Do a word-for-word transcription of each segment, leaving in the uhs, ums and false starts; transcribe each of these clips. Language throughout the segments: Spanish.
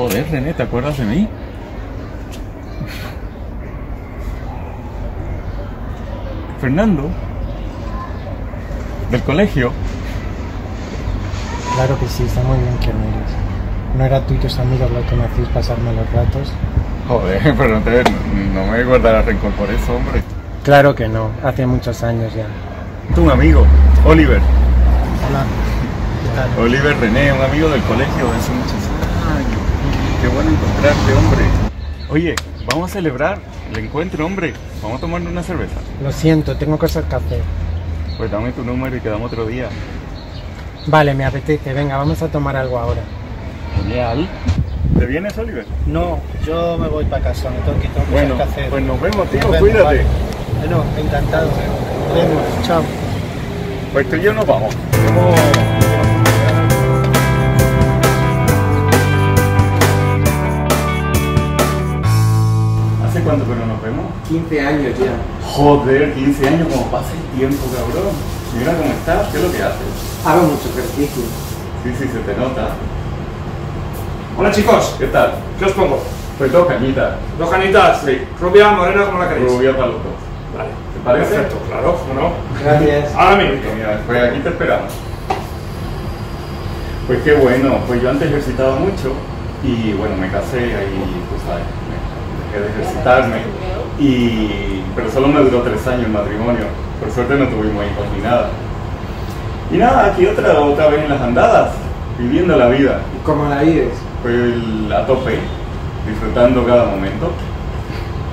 Joder, René, ¿te acuerdas de mí? Fernando, del colegio. Claro que sí, está muy bien que me eres. ¿No era tú y tus amigos los que me hacéis pasar malos ratos? Joder, pero no, te, no me guardarás rencor por eso, hombre. Claro que no, hace muchos años ya. Tú, un amigo, Oliver. Hola. Oliver René, un amigo del colegio de hace muchos años. Qué bueno encontrarte, hombre. Oye, vamos a celebrar el encuentro, hombre. Vamos a tomarnos una cerveza. Lo siento, tengo cosas que hacer. Pues dame tu número y quedamos otro día. Vale, me apetece. Venga, vamos a tomar algo ahora. Genial. ¿Te vienes, Oliver? No, yo me voy para casa. Me tengo que ir, tengo cosas bueno, que hacer. Pues nos vemos, tío. Nos vemos, cuídate. Vale. Bueno, encantado. Nos vemos. Chao. Pues tú y yo nos vamos. Vamos. ¿Cuánto pero nos vemos? quince años ya. Joder, quince años, como pasa el tiempo, cabrón. Mira cómo estás, ¿qué es lo que haces? Hago mucho ejercicio. Sí, sí, se te nota. Hola chicos, ¿qué tal? ¿Qué os pongo? Pues dos cañitas. ¿Dos cañitas? Sí. Rubia, morena, como la queréis. Rubia para los dos. Vale. ¿Te parece? Perfecto, claro, ¿cómo no? Gracias. Ahora mismo. Mira, pues aquí te esperamos. Pues qué bueno, pues yo antes ejercitaba mucho y bueno, me casé y pues sabes. De ejercitarme, y, pero solo me duró tres años el matrimonio, por suerte no tuvimos hijos ni nada. Y nada, aquí otra, otra vez en las andadas, viviendo la vida. ¿Y cómo la vives? Pues a tope, disfrutando cada momento.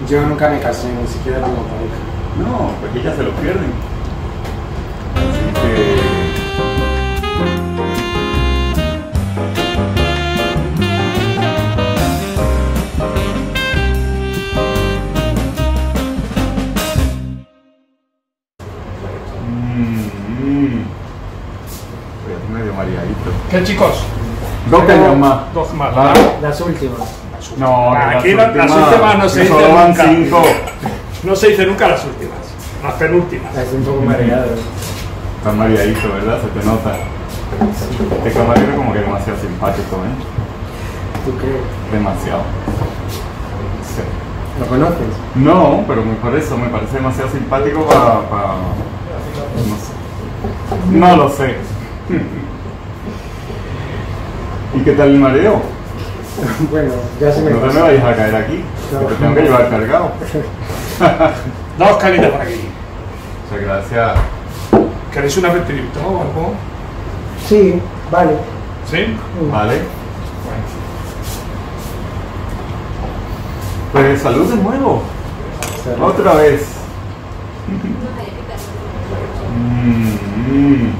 Yo nunca me casé, ni siquiera tengo pareja. No, porque ya se lo pierden. Así que... ¿Qué chicos? Dos cañas más. Dos más. Ah, las últimas. No, las aquí últimas, las últimas no se dicen nunca. Cinco. No se dicen nunca las últimas. Las penúltimas. Es un poco mareado. Estás mareadito, ¿verdad? Se te nota. Este camarero como que demasiado simpático, ¿eh? ¿Tú crees? Demasiado. Sí. ¿Lo conoces? No, pero me parece, me parece demasiado simpático para... para... No sé. No lo sé. ¿Y qué tal el mareo? Bueno, ya se me No te me vayas a caer aquí, no. Te tengo que llevar cargado. Dos calitas por aquí. Muchas gracias. ¿Queréis una aperitivo o algo? Sí, vale. ¿Sí? Mm. Vale. Bueno. Pues salud de nuevo. Salud. Otra vez. mm, mm.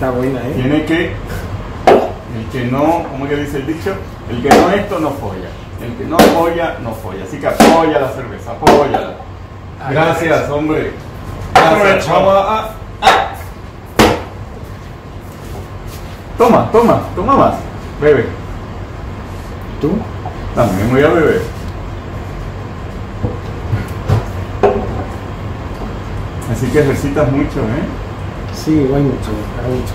Está buena, ¿eh? Tiene que, el que no, ¿cómo que dice el dicho? El que no esto no folla, el que no folla, no folla, así que apoya la cerveza, apóyala. Gracias, hombre. Gracias. Toma, toma, toma, toma más, bebe. ¿Tú? También voy a beber. Así que ejercitas mucho, ¿eh? Sí, voy mucho,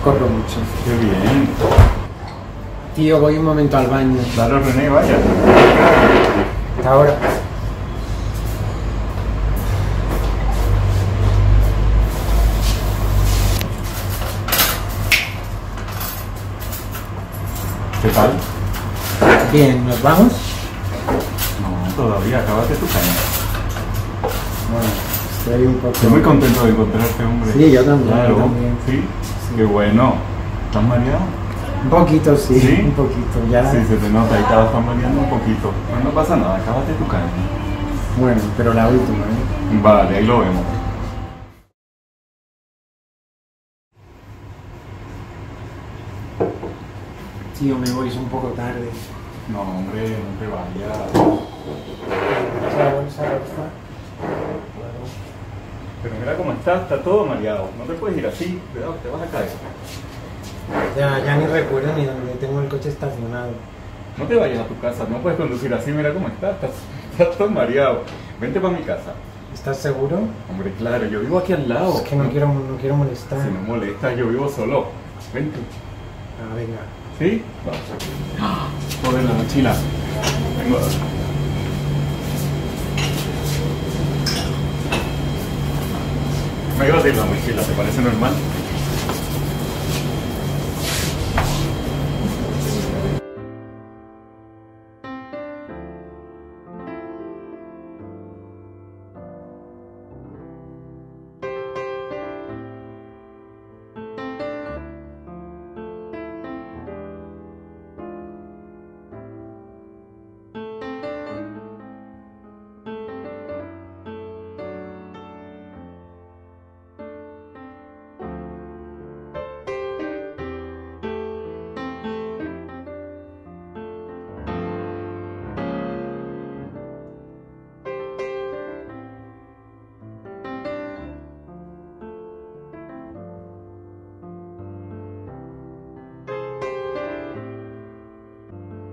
corro mucho. Qué bien. Tío, voy un momento al baño. Claro, René, vaya. Ahora. ¿Qué tal? Bien, ¿nos vamos? No, todavía, acábate tu caña. Bueno. Estoy un poco... Estoy muy contento de encontrarte, hombre. Sí, yo también. Claro, yo también. Sí. Sí. Qué bueno. ¿Estás mareado? Un poquito, sí. sí. Un poquito, ya. Sí, se te nota, ahí estabas mareando un poquito. Pero no pasa nada, acábate tu caña. Bueno, pero la última, ¿eh? Vale, ahí lo vemos. Tío, me voy, es un poco tarde. No, hombre, no te vayas. ¿Esa bolsa roja? Pero mira cómo está, está todo mareado. No te puedes ir así, cuidado, te vas a caer. Ya, ya ni recuerdo ni dónde tengo el coche estacionado. No te vayas a tu casa, no puedes conducir así, mira cómo está, estás, estás todo mareado. Vente para mi casa. ¿Estás seguro? Hombre, claro, yo vivo aquí al lado. Es que no, no, quiero, no quiero molestar. Si me molesta, yo vivo solo. Vente. Ah, venga. ¿Sí? Vamos aquí. ¡Ah! Joder, la mochila. Vengo a ver. Me iba a decir la mochila, ¿te parece normal?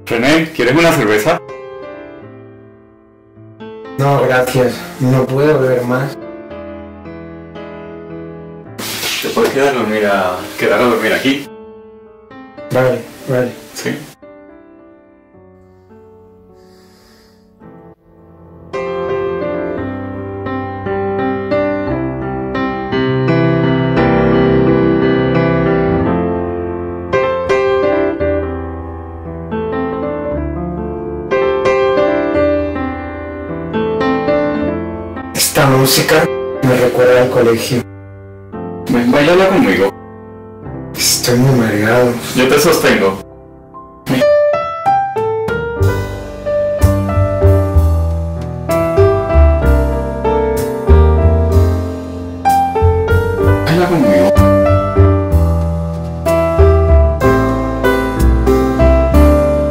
René, ¿quieres una cerveza? No, gracias. No puedo beber más. ¿Te puedes quedar a dormir, a... quedar a dormir aquí? Vale, vale. Sí. Esta música me recuerda al colegio. Ven, bailala conmigo. Estoy muy mareado. Yo te sostengo. Baila conmigo.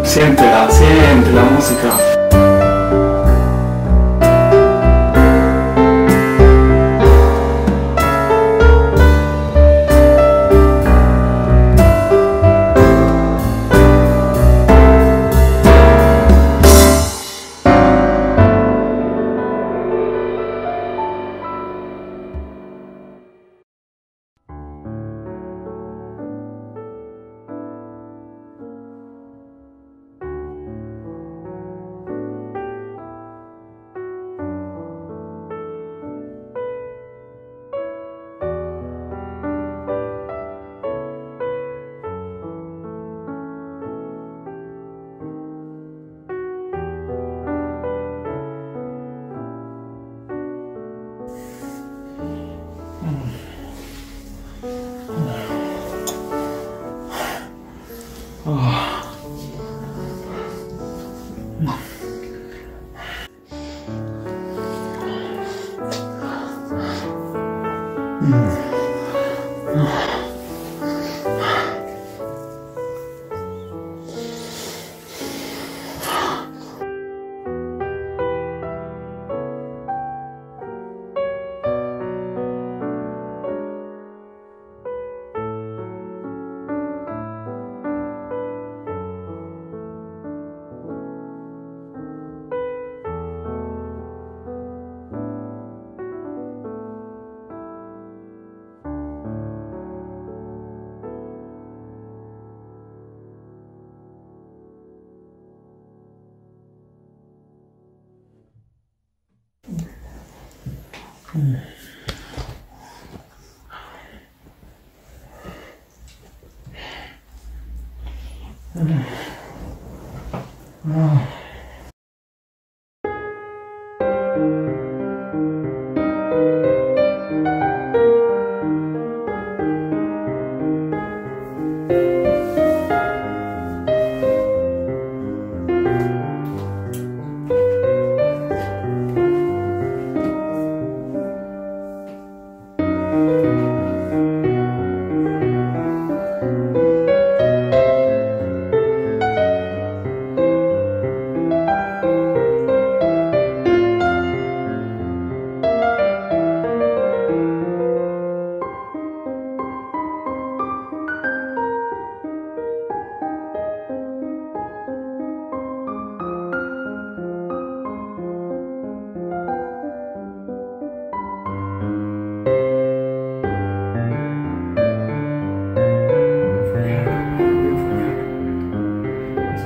Siéntela, siente la música.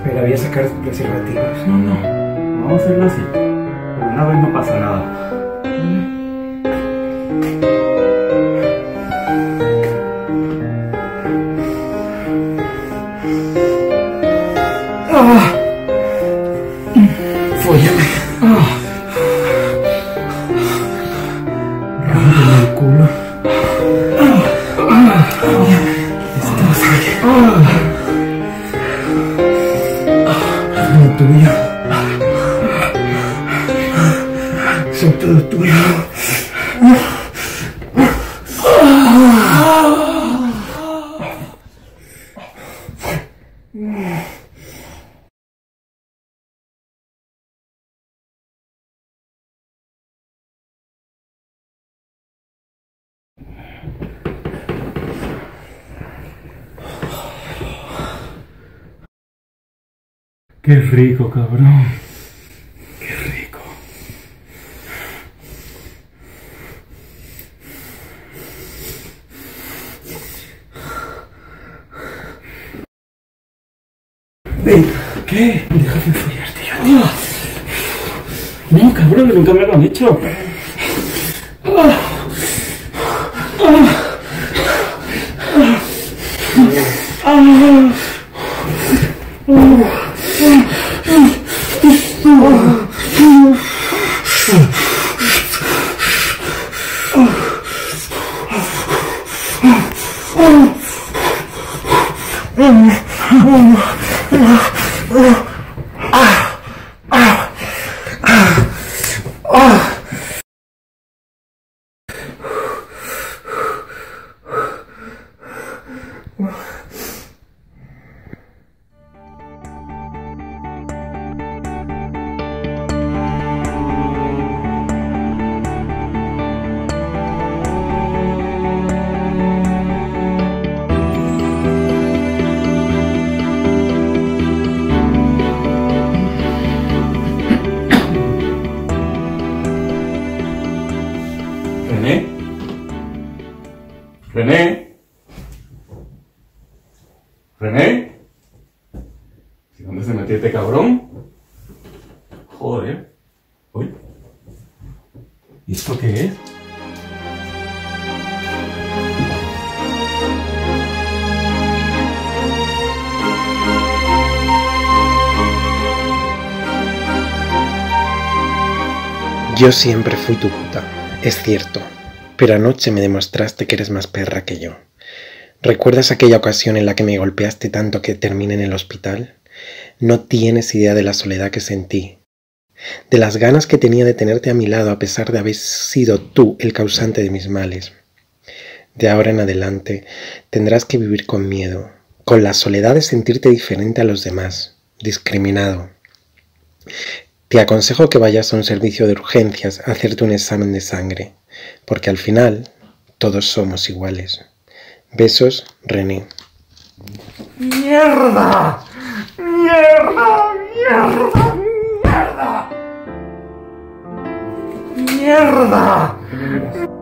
Me la voy a sacar preservativos. No, no. Vamos a hacerlo así. Por una vez no pasa nada. ¿Mm? Fóllame. Rómpeme el culo. Estás aquí. Todo tuyo. Soy todo tuyo. Qué rico, cabrón. Qué rico. Ven. ¿Qué? Déjame follarte yo, tío. No, cabrón, que nunca me lo han hecho. René, René, René, ¿dónde se metió este cabrón? Joder, uy, ¿y esto qué es? Yo siempre fui tu puta, es cierto. Pero anoche me demostraste que eres más perra que yo. ¿Recuerdas aquella ocasión en la que me golpeaste tanto que terminé en el hospital? No tienes idea de la soledad que sentí, de las ganas que tenía de tenerte a mi lado a pesar de haber sido tú el causante de mis males. De ahora en adelante tendrás que vivir con miedo, con la soledad de sentirte diferente a los demás, discriminado. Te aconsejo que vayas a un servicio de urgencias a hacerte un examen de sangre. Porque al final, todos somos iguales. Besos, René. ¡Mierda! ¡Mierda! ¡Mierda! ¡Mierda! ¡Mierda!